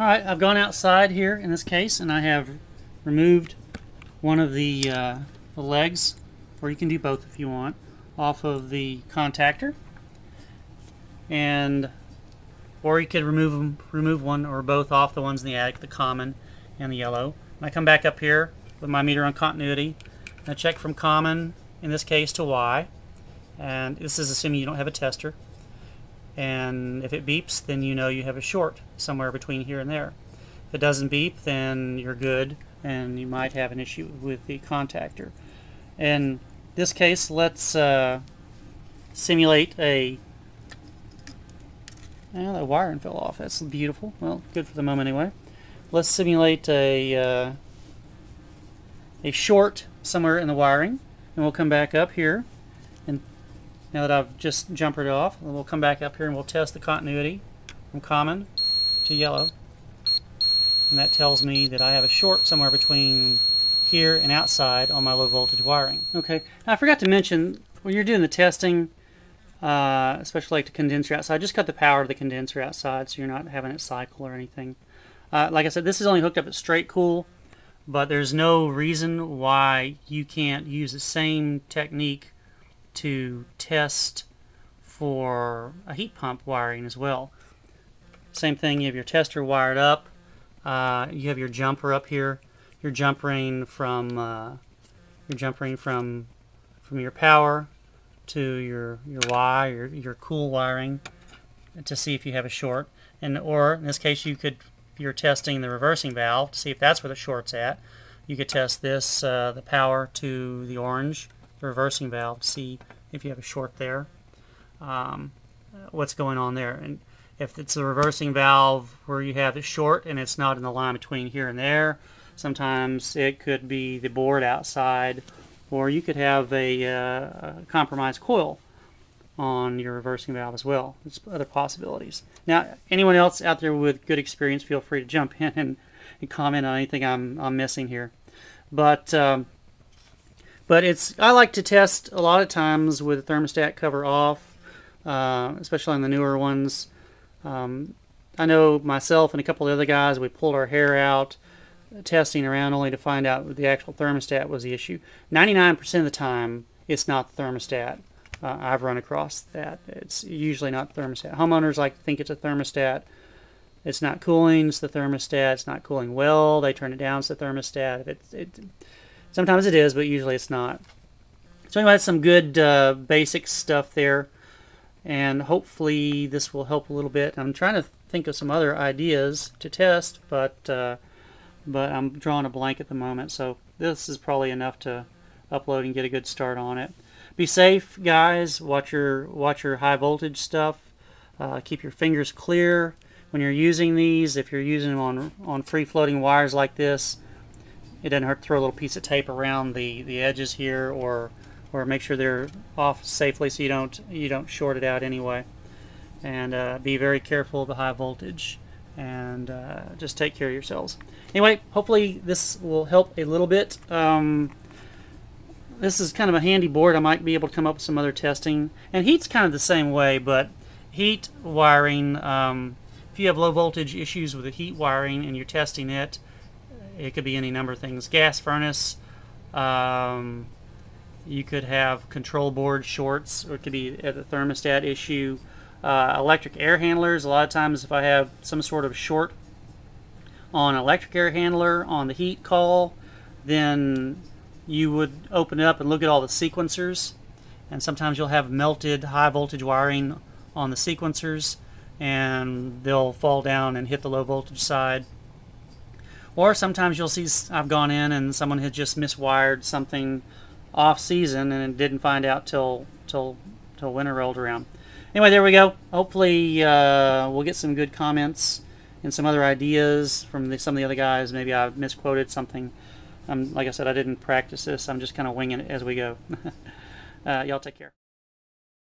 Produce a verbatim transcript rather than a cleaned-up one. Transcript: Alright, I've gone outside here in this case, and I have removed one of the, uh, the legs, or you can do both if you want, off of the contactor, and or you could remove them, remove one or both off the ones in the attic, the common and the yellow. And I come back up here with my meter on continuity, and I check from common, in this case, to Y, and this is assuming you don't have a tester, and if it beeps, then you know you have a short somewhere between here and there. If it doesn't beep, then you're good, and you might have an issue with the contactor. In this case, let's uh, simulate a... Well, that wiring fell off. That's beautiful. Well, good for the moment anyway. Let's simulate a, uh, a short somewhere in the wiring, and we'll come back up here. And now that I've just jumpered it off, we'll come back up here and we'll test the continuity from common to yellow. And that tells me that I have a short somewhere between here and outside on my low voltage wiring. Okay, now I forgot to mention, when you're doing the testing, uh, especially like the condenser outside, I just cut the power to the condenser outside so you're not having it cycle or anything. Uh, like I said, this is only hooked up at straight cool, but there's no reason why you can't use the same technique to test for a heat pump wiring as well. Same thing, you have your tester wired up, uh, you have your jumper up here. You're jumpering from uh, you're jumpering from from your power to your your Y, your your cool wiring, to see if you have a short. And or in this case, you could, if you're testing the reversing valve to see if that's where the short's at, you could test this uh, the power to the orange, the reversing valve, to see if you have a short there. Um, what's going on there? And if it's the reversing valve where you have the short and it's not in the line between here and there. Sometimes it could be the board outside, or you could have a, uh, a compromised coil on your reversing valve as well. There's other possibilities. Now, anyone else out there with good experience, feel free to jump in and, and comment on anything I'm, I'm missing here. But um, but it's I like to test a lot of times with the thermostat cover off, uh, especially on the newer ones. Um, I know myself and a couple of other guys, we pulled our hair out testing around only to find out the actual thermostat was the issue. ninety-nine percent of the time, it's not the thermostat. Uh, I've run across that. It's usually not the thermostat. Homeowners like to think it's a thermostat. It's not cooling, it's the thermostat. It's not cooling well, they turn it down, it's the thermostat. It, it, sometimes it is, but usually it's not. So anyway, that's some good uh, basic stuff there. And hopefully this will help a little bit. I'm trying to think of some other ideas to test, but... Uh, but I'm drawing a blank at the moment, so this is probably enough to upload and get a good start on it. Be safe, guys. Watch your watch your high voltage stuff. Uh, keep your fingers clear when you're using these. If you're using them on on free floating wires like this, it doesn't hurt to throw a little piece of tape around the the edges here, or or make sure they're off safely so you don't you don't short it out anyway. And uh, be very careful of the high voltage. And uh, just take care of yourselves. Anyway, hopefully this will help a little bit. Um, this is kind of a handy board. I might be able to come up with some other testing. And heat's kind of the same way, but heat wiring, um, if you have low voltage issues with the heat wiring and you're testing it, it could be any number of things. Gas furnace, um, you could have control board shorts, or it could be at the thermostat issue. Uh, electric air handlers, a lot of times if I have some sort of short on an electric air handler on the heat call, then you would open it up and look at all the sequencers, and sometimes you'll have melted high voltage wiring on the sequencers and they'll fall down and hit the low voltage side. Or sometimes you'll see, I've gone in and someone had just miswired something off season and didn't find out till till till winter rolled around. Anyway, there we go. Hopefully uh, we'll get some good comments and some other ideas from the, some of the other guys. Maybe I misquoted something. Um, like I said, I didn't practice this. I'm just kind of winging it as we go. uh, y'all take care.